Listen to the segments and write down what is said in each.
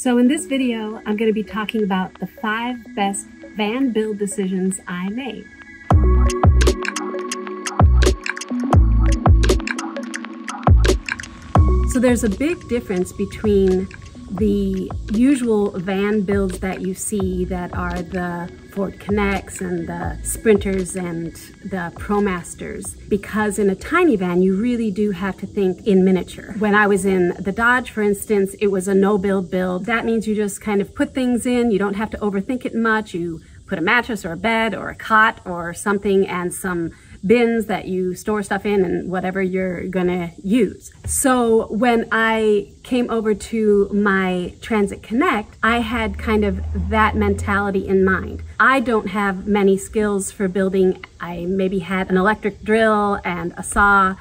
So in this video, I'm going to be talking about the 5 best van build decisions I made. So there's a big difference between the usual van builds that you see that are the Ford Connects and the Sprinters and the ProMasters, because in a tiny van you really do have to think in miniature. When I was in the Dodge, for instance, it was a no-build build. That means you just kind of put things in, you don't have to overthink it much. You put a mattress or a bed or a cot or something and some bins that you store stuff in and whatever you're gonna use. So when I came over to my Transit Connect, I had kind of that mentality in mind. I don't have many skills for building. I maybe had an electric drill and a saw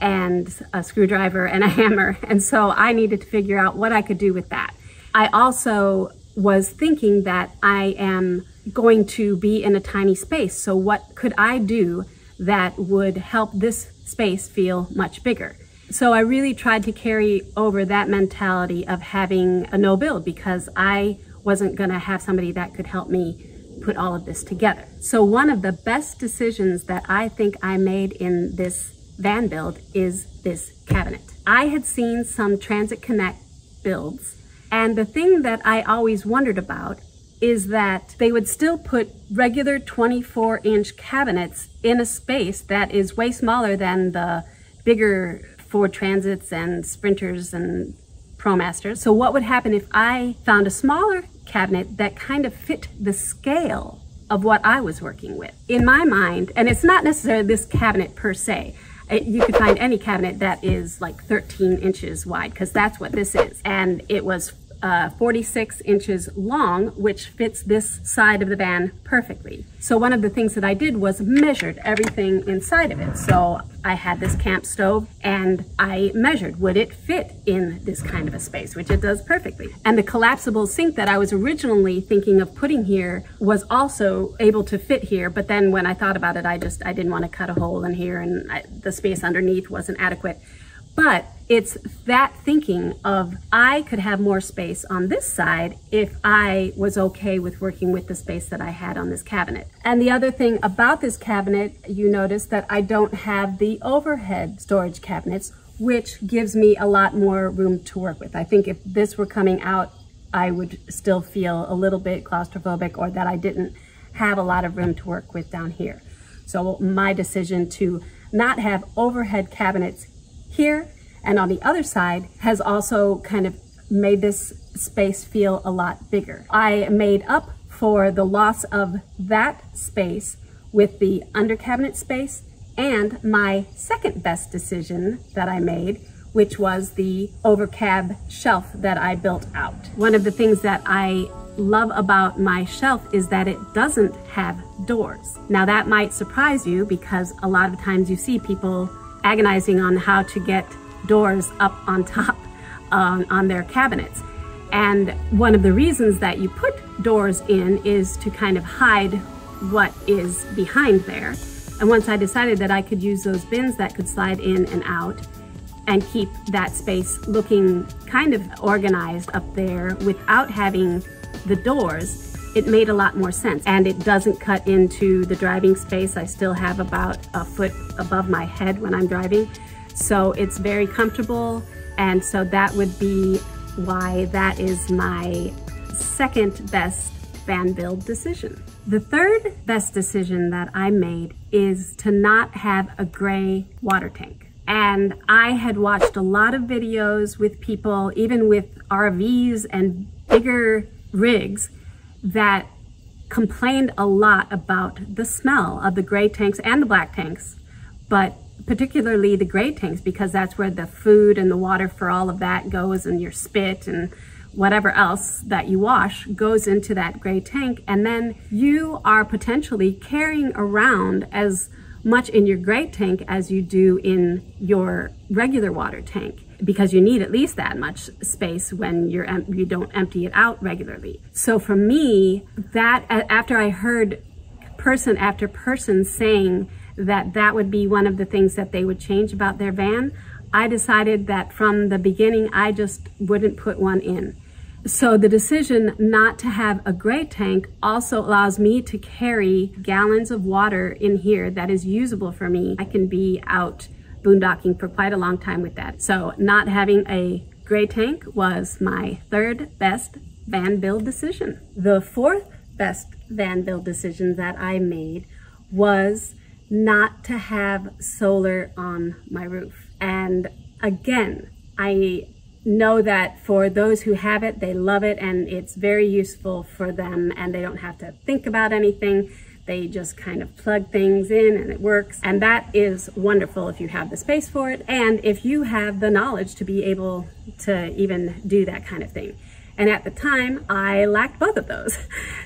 and a screwdriver and a hammer. And so I needed to figure out what I could do with that. I also was thinking that I am going to be in a tiny space. So what could I do that would help this space feel much bigger? So I really tried to carry over that mentality of having a no build, because I wasn't gonna have somebody that could help me put all of this together. So one of the best decisions that I think I made in this van build is this cabinet. I had seen some Transit Connect builds, and the thing that I always wondered about is that they would still put regular 24-inch cabinets in a space that is way smaller than the bigger Ford Transits and Sprinters and ProMasters. So what would happen if I found a smaller cabinet that kind of fit the scale of what I was working with? In my mind, and it's not necessarily this cabinet per se, you could find any cabinet that is like 13 inches wide, because that's what this is. And it was 46 inches long, which fits this side of the van perfectly. So one of the things that I did was measured everything inside of it. So I had this camp stove and I measured, would it fit in this kind of a space, which it does perfectly. And the collapsible sink that I was originally thinking of putting here was also able to fit here. But then when I thought about it, I didn't want to cut a hole in here, and the space underneath wasn't adequate. But it's that thinking of, I could have more space on this side if I was okay with working with the space that I had on this cabinet. And the other thing about this cabinet, you notice that I don't have the overhead storage cabinets, which gives me a lot more room to work with. I think if this were coming out, I would still feel a little bit claustrophobic, or that I didn't have a lot of room to work with down here. So my decision to not have overhead cabinets here and on the other side has also kind of made this space feel a lot bigger. I made up for the loss of that space with the under cabinet space, and my second best decision that I made, which was the over cab shelf that I built out. One of the things that I love about my shelf is that it doesn't have doors. Now that might surprise you, because a lot of times you see people agonizing on how to get doors up on top on their cabinets. And one of the reasons that you put doors in is to kind of hide what is behind there. And once I decided that I could use those bins that could slide in and out and keep that space looking kind of organized up there without having the doors, it made a lot more sense. And it doesn't cut into the driving space. I still have about a foot above my head when I'm driving. So it's very comfortable. And so that would be why that is my second best van build decision. The third best decision that I made is to not have a gray water tank. And I had watched a lot of videos with people, even with RVs and bigger rigs, that complained a lot about the smell of the gray tanks and the black tanks, but particularly the gray tanks, because that's where the food and the water for all of that goes, and your spit and whatever else that you wash goes into that gray tank. And then you are potentially carrying around as much in your gray tank as you do in your regular water tank, because you need at least that much space when you don't empty it out regularly. So for me, that after I heard person after person saying that that would be one of the things that they would change about their van, I decided that from the beginning I just wouldn't put one in. So the decision not to have a gray tank also allows me to carry gallons of water in here that is usable for me. I can be out boondocking for quite a long time with that. So not having a gray tank was my third best van build decision. The fourth best van build decision that I made was not to have solar on my roof. And again, I know that for those who have it, they love it and it's very useful for them and they don't have to think about anything. They just kind of plug things in and it works. And that is wonderful if you have the space for it and if you have the knowledge to be able to even do that kind of thing. And at the time, I lacked both of those.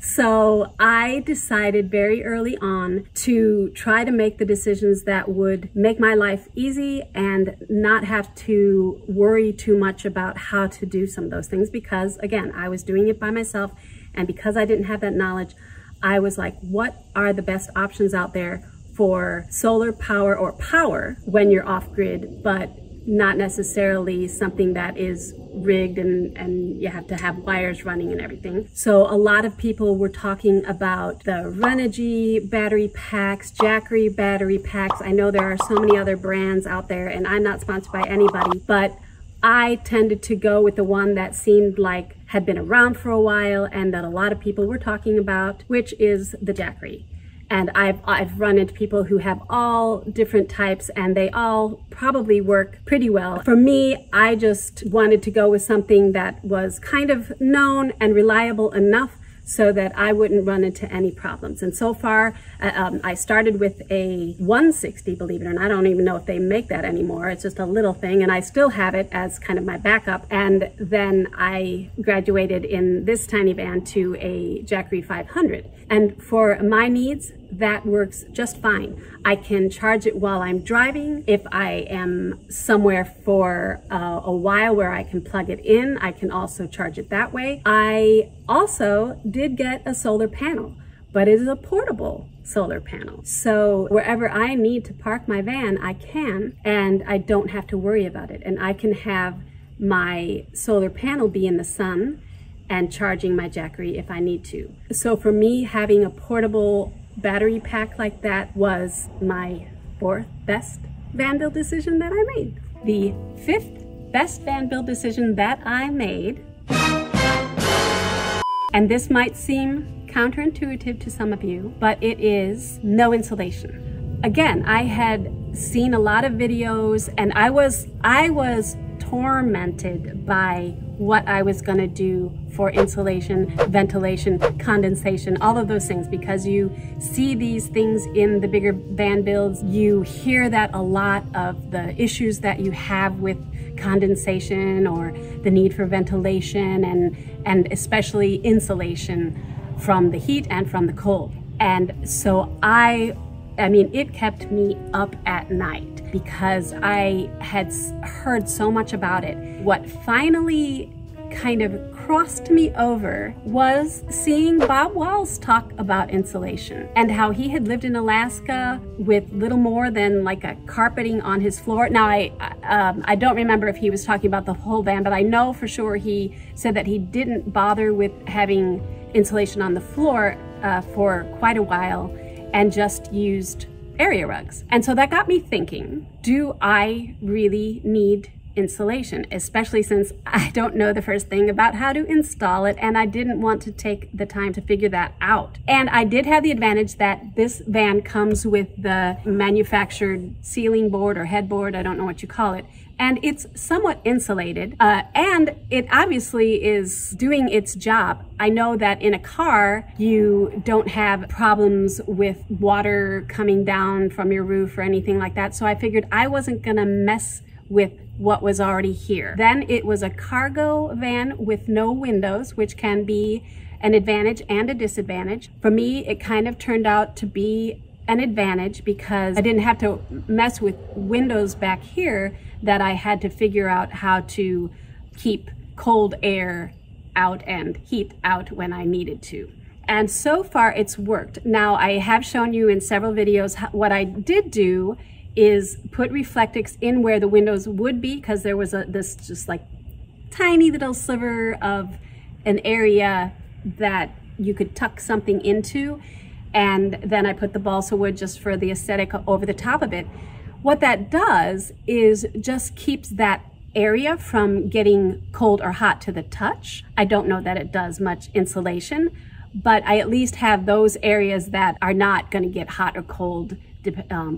So I decided very early on to try to make the decisions that would make my life easy and not have to worry too much about how to do some of those things because, again, I was doing it by myself. And because I didn't have that knowledge, I was like, what are the best options out there for solar power or power when you're off grid, but not necessarily something that is rigged and you have to have wires running and everything. So a lot of people were talking about the Renogy battery packs, Jackery battery packs. I know there are so many other brands out there and I'm not sponsored by anybody, but I tended to go with the one that seemed like had been around for a while and that a lot of people were talking about, which is the Jackery. And I've run into people who have all different types and they all probably work pretty well. For me, I just wanted to go with something that was kind of known and reliable enough so that I wouldn't run into any problems. And so far, I started with a 160, believe it or not. I don't even know if they make that anymore. It's just a little thing and I still have it as kind of my backup. And then I graduated in this tiny van to a Jackery 500. And for my needs, that works just fine. I can charge it while I'm driving. If I am somewhere for a while where I can plug it in, I can also charge it that way. I also did get a solar panel, but it is a portable solar panel. So wherever I need to park my van, I can, and I don't have to worry about it. And I can have my solar panel be in the sun and charging my Jackery if I need to. So for me, having a portable battery pack like that was my fourth best van build decision that I made. The fifth best van build decision that I made, and this might seem counterintuitive to some of you, but it is no insulation. Again, I had seen a lot of videos and I was tormented by what I was going to do for insulation, ventilation, condensation, all of those things, because you see these things in the bigger van builds. You hear that a lot of the issues that you have with condensation or the need for ventilation and especially insulation from the heat and from the cold. And so I mean, it kept me up at night because I had heard so much about it. What finally kind of crossed me over was seeing Bob Walls talk about insulation and how he had lived in Alaska with little more than like a carpeting on his floor. Now, I don't remember if he was talking about the whole van, but I know for sure he said that he didn't bother with having insulation on the floor for quite a while and just used area rugs. And so that got me thinking, do I really need insulation? Especially since I don't know the first thing about how to install it and I didn't want to take the time to figure that out. And I did have the advantage that this van comes with the manufactured ceiling board or headboard, I don't know what you call it, and it's somewhat insulated and it obviously is doing its job. I know that in a car, you don't have problems with water coming down from your roof or anything like that. So I figured I wasn't gonna mess with what was already here. Then it was a cargo van with no windows, which can be an advantage and a disadvantage. For me, it kind of turned out to be an advantage because I didn't have to mess with windows back here that I had to figure out how to keep cold air out and heat out when I needed to. And so far it's worked. Now I have shown you in several videos what I did do is put Reflectix in where the windows would be because there was this just like tiny little sliver of an area that you could tuck something into. And then I put the balsa wood just for the aesthetic over the top of it. What that does is just keeps that area from getting cold or hot to the touch. I don't know that it does much insulation, but I at least have those areas that are not going to get hot or cold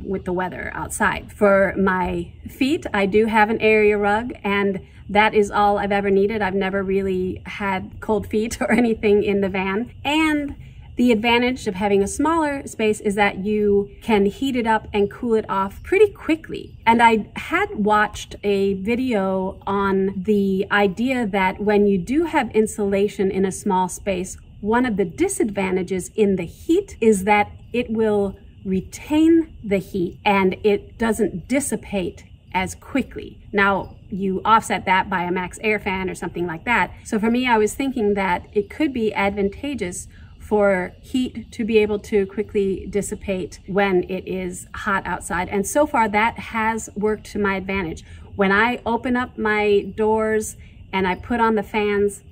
with the weather outside. For my feet, I do have an area rug, and that is all I've ever needed. I've never really had cold feet or anything in the van. And the advantage of having a smaller space is that you can heat it up and cool it off pretty quickly. And I had watched a video on the idea that when you do have insulation in a small space, one of the disadvantages in the heat is that it will retain the heat and it doesn't dissipate as quickly. Now, you offset that by a Max Air fan or something like that. So for me, I was thinking that it could be advantageous for heat to be able to quickly dissipate when it is hot outside. And so far that has worked to my advantage. When I open up my doors and I put on the fans,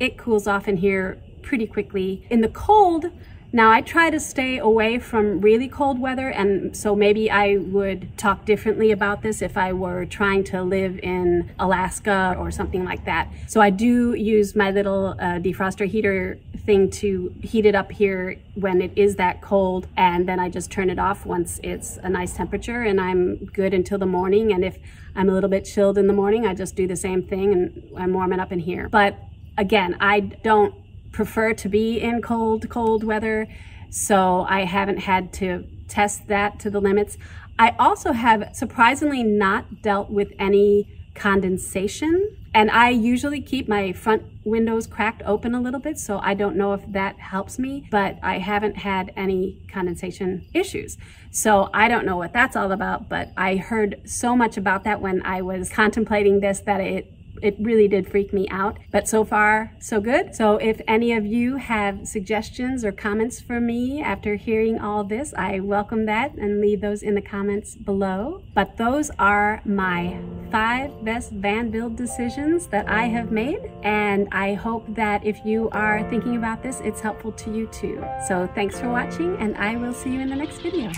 it cools off in here pretty quickly. In the cold, now I try to stay away from really cold weather, and so maybe I would talk differently about this if I were trying to live in Alaska or something like that. So I do use my little defroster heater thing to heat it up here when it is that cold, and then I just turn it off once it's a nice temperature and I'm good until the morning. And if I'm a little bit chilled in the morning, I just do the same thing and I'm warming up in here. But again, I don't prefer to be in cold weather, so I haven't had to test that to the limits. I also have surprisingly not dealt with any condensation. And I usually keep my front windows cracked open a little bit, so I don't know if that helps me, but I haven't had any condensation issues. So I don't know what that's all about, but I heard so much about that when I was contemplating this that it really did freak me out. But so far, so good. So if any of you have suggestions or comments for me after hearing all this, I welcome that, and leave those in the comments below. But those are my 5 best van build decisions that I have made, and I hope that if you are thinking about this, it's helpful to you too. So thanks for watching, and I will see you in the next video.